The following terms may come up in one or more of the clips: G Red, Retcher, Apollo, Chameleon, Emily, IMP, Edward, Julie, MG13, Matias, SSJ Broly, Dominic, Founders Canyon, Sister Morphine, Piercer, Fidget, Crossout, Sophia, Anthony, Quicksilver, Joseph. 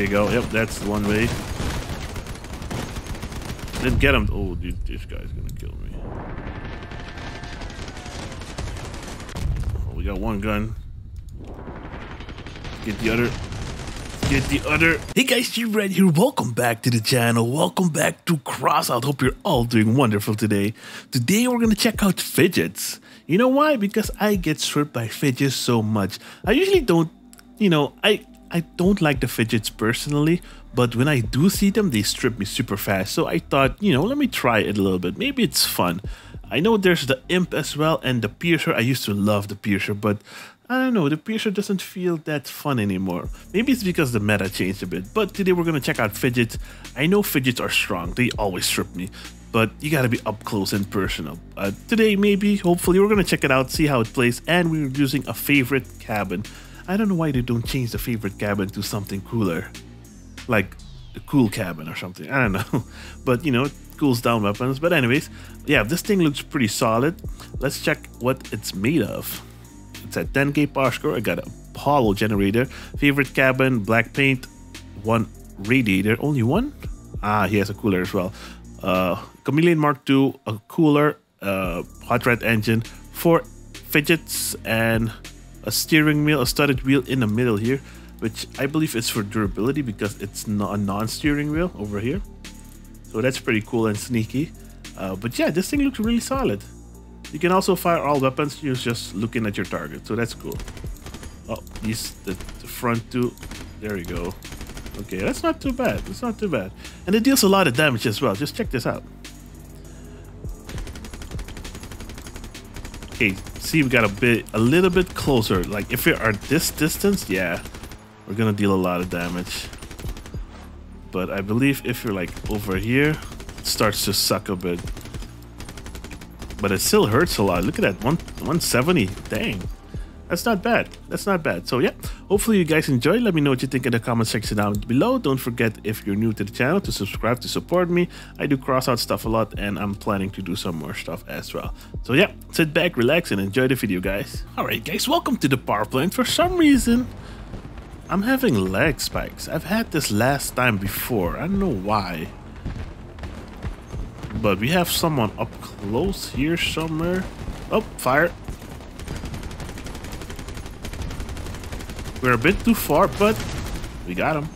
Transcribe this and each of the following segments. There you go. Yep, that's the one way. Then get him. Oh, dude, this guy's gonna kill me. Oh, we got one gun. Get the other. Get the other. Hey guys, G Red here. Welcome back to the channel. Welcome back to Crossout. Hope you're all doing wonderful today. Today we're gonna check out fidgets. You know why? Because I get served by fidgets so much. I usually don't, you know, I don't like the fidgets personally, but when I do see them, they strip me super fast. So I thought, you know, let me try it a little bit. Maybe it's fun. I know there's the imp as well and the piercer. I used to love the piercer, but I don't know, the piercer doesn't feel that fun anymore. Maybe it's because the meta changed a bit, but today we're gonna check out fidgets. I know fidgets are strong, they always strip me, but you gotta be up close and personal. Today, maybe, hopefully, we're gonna check it out, see how it plays, and we're using a favorite cabin. I don't know why they don't change the favorite cabin to something cooler, like the cool cabin or something, I don't know. But you know, it cools down weapons, but anyways, yeah, this thing looks pretty solid. Let's check what it's made of. It's at 10k power score. I got an Apollo generator, favorite cabin, black paint, one radiator, only one. Ah, he has a cooler as well. Chameleon Mark II, a cooler, hot rod engine, 4 fidgets, and a steering wheel, a studded wheel in the middle here, which I believe is for durability because it's not a non-steering wheel over here. So that's pretty cool and sneaky. But yeah, this thing looks really solid. You can also fire all weapons, you're just looking at your target, so that's cool. Oh, these the front two. There you go. Okay, that's not too bad. That's not too bad. And it deals a lot of damage as well. Just check this out. Okay, see, we got a little bit closer. Like if we are this distance, yeah, we're gonna deal a lot of damage. But I believe if you're like over here, it starts to suck a bit. But it still hurts a lot. Look at that, 170. Dang, that's not bad. That's not bad. So yeah, hopefully you guys enjoyed. Let me know what you think in the comment section down below. Don't forget, if you're new to the channel, to subscribe to support me. I do Crossout stuff a lot, and I'm planning to do some more stuff as well. So yeah, sit back, relax, and enjoy the video, guys. All right, guys, welcome to the power plant. For some reason, I'm having lag spikes. I've had this last time before. I don't know why. But we have someone up close here somewhere. Oh, fire. We're a bit too far, but we got him.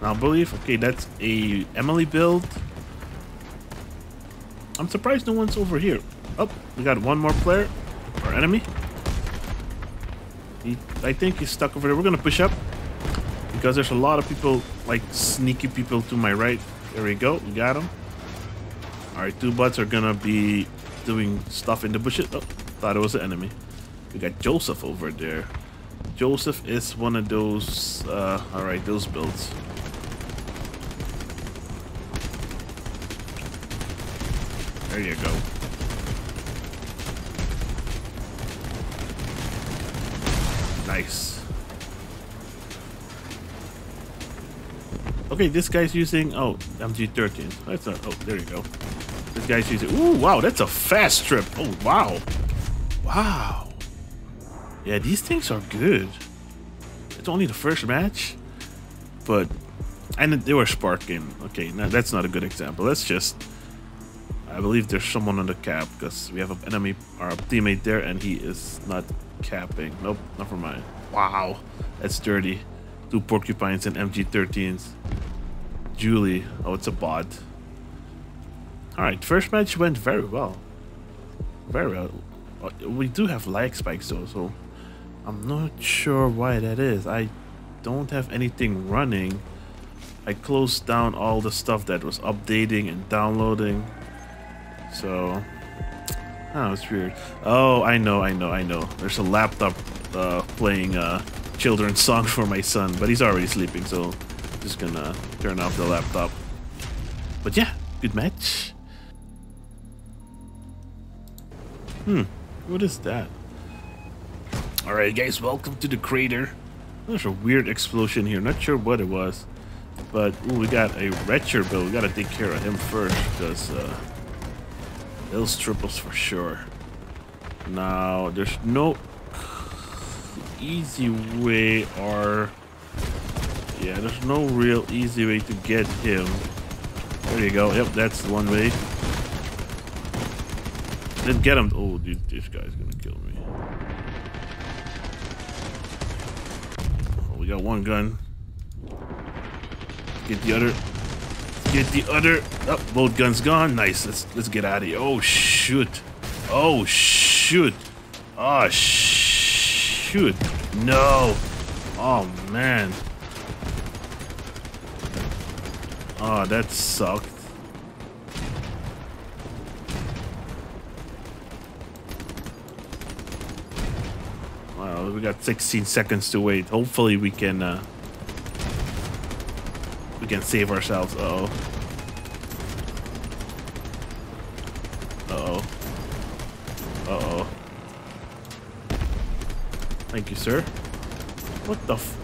Now, I believe, okay, that's a Emily build. I'm surprised no one's over here. Oh, we got one more player, our enemy. I think he's stuck over there. We're gonna push up because there's a lot of people, like sneaky people to my right. There we go, we got him. Alright, two bots are gonna be doing stuff in the bushes. Oh, thought it was an enemy. We got Joseph over there. Joseph is one of those, alright, those builds. There you go. Nice. Okay, this guy's using, oh, MG13. That's not, oh, there you go. This guy's using, ooh, wow, that's a fast trip. Oh, wow. Wow. Yeah, these things are good. It's only the first match, but, and they were sparking. Okay, now that's not a good example. Let's just, I believe there's someone on the cap because we have an enemy, our teammate there, and he is not capping. Nope, never mind. Wow, that's dirty. Two porcupines and MG13s. Julie, oh, it's a bot. Alright, first match went very well. Very well. We do have lag spikes though, so I'm not sure why that is. I don't have anything running. I closed down all the stuff that was updating and downloading. So, oh, it's weird. Oh, I know. There's a laptop playing a children's song for my son, but he's already sleeping, so I'm just gonna turn off the laptop. But yeah, good match. What is that? Alright guys, welcome to the crater. There's a weird explosion here, not sure what it was. But ooh, we got a Retcher build, we gotta take care of him first, because they'll strip us for sure. Now, there's no easy way or Yeah, there's no real easy way to get him. There you go. Yep, that's one way. Didn't get him. Oh, dude, this guy's gonna kill me. Oh, we got one gun. Get the other. Get the other. Oh, both guns gone. Nice. Let's get out of here. Oh shoot. Oh shoot. Oh shoot. No. Oh man. Oh, that sucked. Wow, we got 16 seconds to wait. Hopefully we can save ourselves. Uh-oh. Uh-oh. Uh-oh. Thank you, sir. What the f...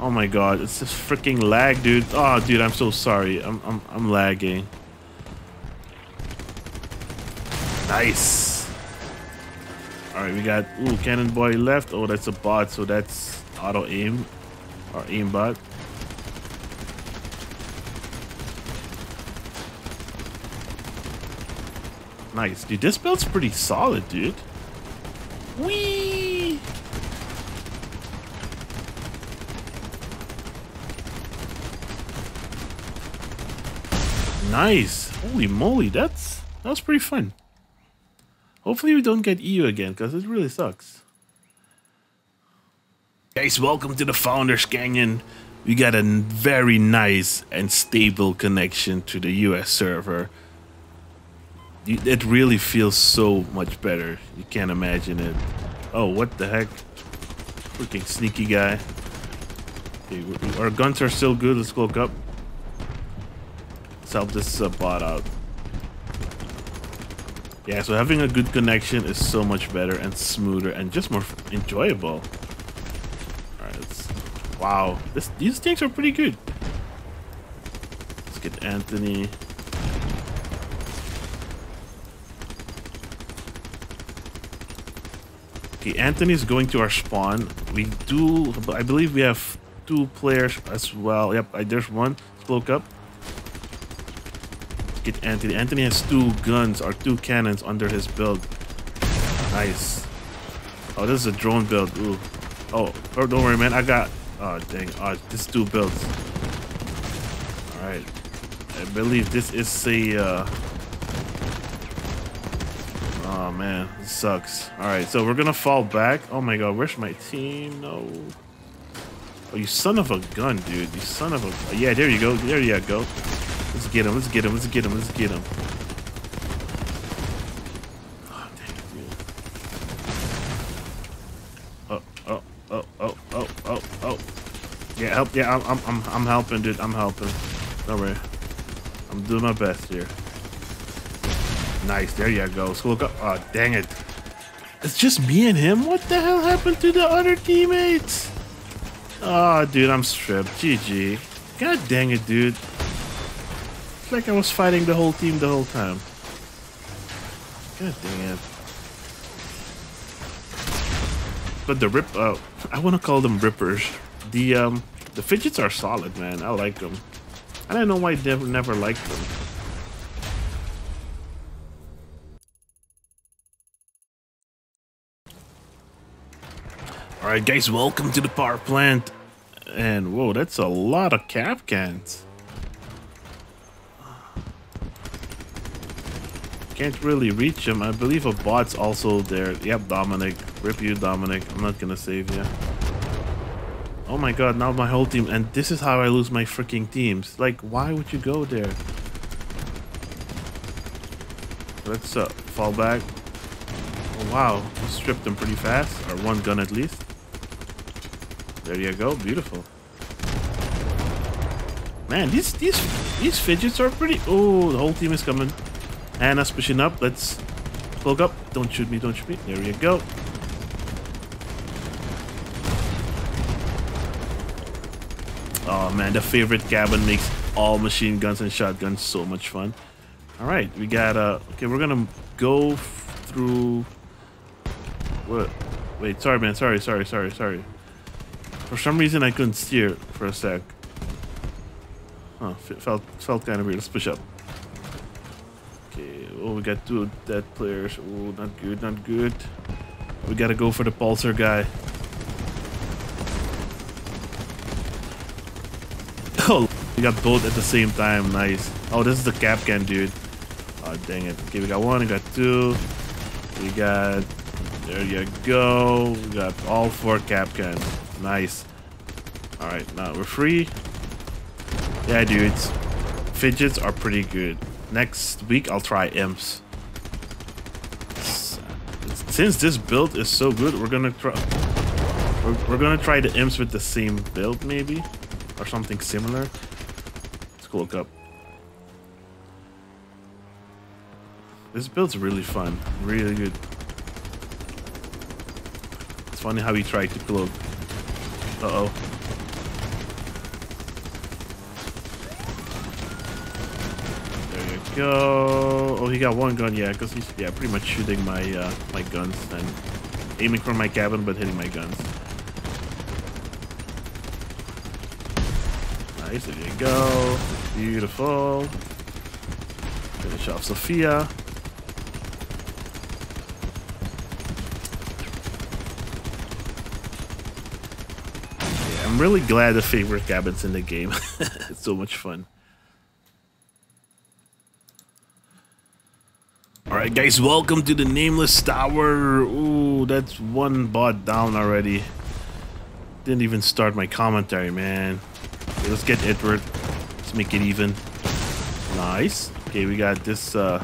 Oh my god, it's this freaking lag, dude. Oh, dude, I'm so sorry. I'm lagging. Nice. All right, we got Cannon Boy left. Oh, that's a bot, so that's auto aim or aim bot. Nice, dude. This build's pretty solid, dude. Whee! Nice. Holy moly, that was pretty fun. Hopefully we don't get EU again, because it really sucks. Guys, welcome to the Founders Canyon. We got a very nice and stable connection to the US server. It really feels so much better. You can't imagine it. Oh, what the heck? Freaking sneaky guy. Okay, our guns are still good. Let's go up. Help this bot out. Yeah, so having a good connection is so much better and smoother and just more enjoyable. All right, wow, these things are pretty good. Let's get Anthony. Okay, Anthony's going to our spawn. I believe we have two players as well. Yep, there's one. Cloak up. Get Anthony. Anthony has two guns or two cannons under his build. Nice. Oh, this is a drone build. Ooh. Oh, don't worry, man. I got. Oh, dang. Oh, this two builds. All right. I believe this is a. Oh man, this sucks. All right, so we're gonna fall back. Oh my god, where's my team? No. Oh, you son of a gun, dude. You son of a. Yeah, there you go. There you go. Let's get him, let's get him, let's get him, let's get him. Oh, dang it, dude. Oh. Yeah, help, yeah, I'm helping, dude, I'm helping. Don't worry. I'm doing my best here. Nice, there you go. So look up. Oh, dang it. It's just me and him? What the hell happened to the other teammates? Oh, dude, I'm stripped. GG. God dang it, dude. Like I was fighting the whole team the whole time. God dang it. But the rip I want to call them rippers. The fidgets are solid, man. I like them. I don't know why I never liked them. All right, guys, welcome to the power plant. And whoa, that's a lot of cap cans. Can't really reach him. I believe a bot's also there. Yep, Dominic. Rip you, Dominic. I'm not gonna save you. Oh my god, now my whole team. And this is how I lose my freaking teams. Like, why would you go there? Let's fall back. Oh, wow, we stripped him pretty fast. Or one gun at least. There you go. Beautiful. Man, these fidgets are pretty... Oh, the whole team is coming. Hannah's pushing up. Let's cloak up. Don't shoot me. Don't shoot me. There you go. Oh, man. The favorite cabin makes all machine guns and shotguns so much fun. All right. We got... okay, we're going to go through... What? Wait. Sorry, man. Sorry. For some reason, I couldn't steer for a sec. Huh, felt kind of weird. Let's push up. Okay, oh, we got two dead players. Oh, not good, not good. We gotta go for the pulsar guy. Oh, we got both at the same time. Nice. Oh, this is the cap can, dude. Oh, dang it. Okay, we got one, we got two. We got... There you go. We got all four cap cans. Nice. Alright, now we're free. Yeah, dudes. Fidgets are pretty good. Next week, I'll try imps. Since this build is so good, we're gonna try... We're gonna try the imps with the same build, maybe? Or something similar. Let's go look up. This build's really fun. Really good. It's funny how he tried to cloak. Uh-oh. There you go. Oh, he got one gun. Yeah, because he's pretty much shooting my my guns and aiming for my cabin but hitting my guns. Nice. There you go. Beautiful. Finish off Sophia. I'm really glad the favorite cabin's in the game. It's so much fun. Alright guys, welcome to the Nameless Tower. Ooh, that's one bot down already. Didn't even start my commentary, man. Okay, let's get Edward. Let's make it even. Nice. Okay, we got this, man,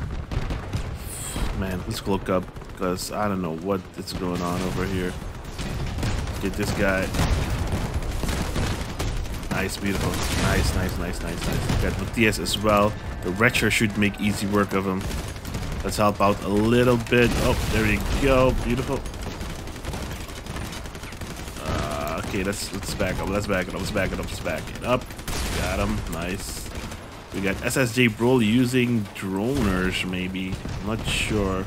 let's look up, because I don't know what is going on over here. Let's get this guy. Nice, beautiful. Nice, nice, nice, nice, nice. Got Matias as well. The Retcher should make easy work of him. Let's help out a little bit. Oh, there we go. Beautiful. Okay, let's back up. Let's back it up. Let's back it up. Let's back it up. Got him. Nice. We got SSJ Broly using droners, maybe. I'm not sure.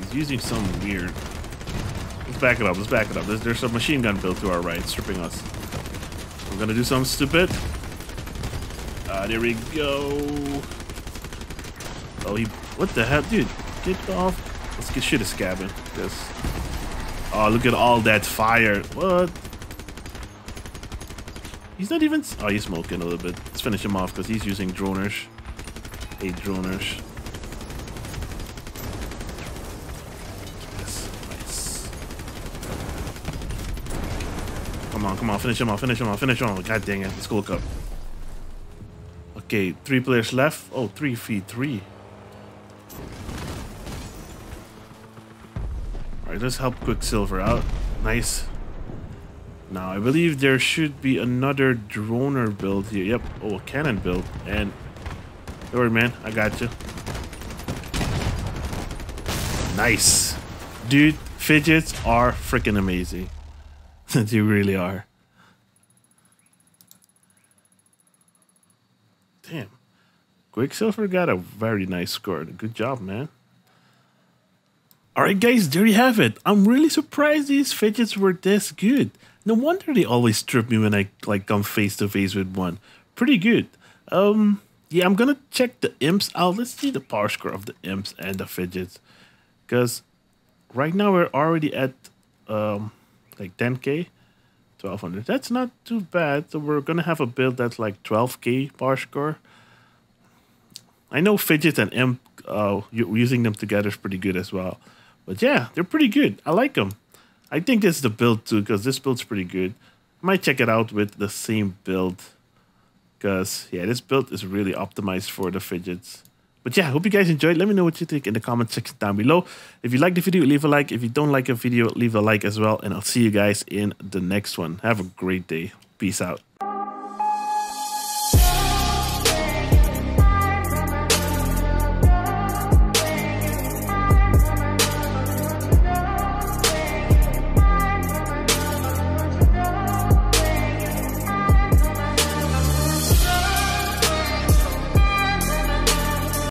He's using something weird. Let's back it up, let's back it up. There's a machine gun built to our right, stripping us. We're gonna do something stupid. There we go. Oh, he... What the hell? Dude, get off. Let's get shit a scabbing. Yes. Oh, look at all that fire. What? He's not even... Oh, he's smoking a little bit. Let's finish him off, because he's using droners. 8 droners. Come on, come on, finish him off, finish him off, finish him off. God dang it, let's go look up. Okay, 3 players left. Oh, 3v3. Alright, let's help Quicksilver out. Nice. Now, I believe there should be another droner build here. Yep, oh, a cannon build. And, don't worry, man, I got you. Nice. Dude, fidgets are freaking amazing. They really are. Damn. Quicksilver got a very nice score. Good job, man. Alright guys, there you have it. I'm really surprised these fidgets were this good. No wonder they always trip me when I come face to face with one. Pretty good. Yeah, I'm gonna check the imps out. Let's see the power score of the imps and the fidgets. Because right now we're already at... like 10k, 1200. That's not too bad. So we're gonna have a build that's like 12k bar score. I know fidget and imp, using them together is pretty good as well. But yeah, they're pretty good. I like them. I think this is the build too, because this build's pretty good. Might check it out with the same build, because yeah, this build is really optimized for the fidgets. But yeah, hope you guys enjoyed. Let me know what you think in the comment section down below. If you like the video, leave a like. If you don't like a video, leave a like as well. And I'll see you guys in the next one. Have a great day. Peace out.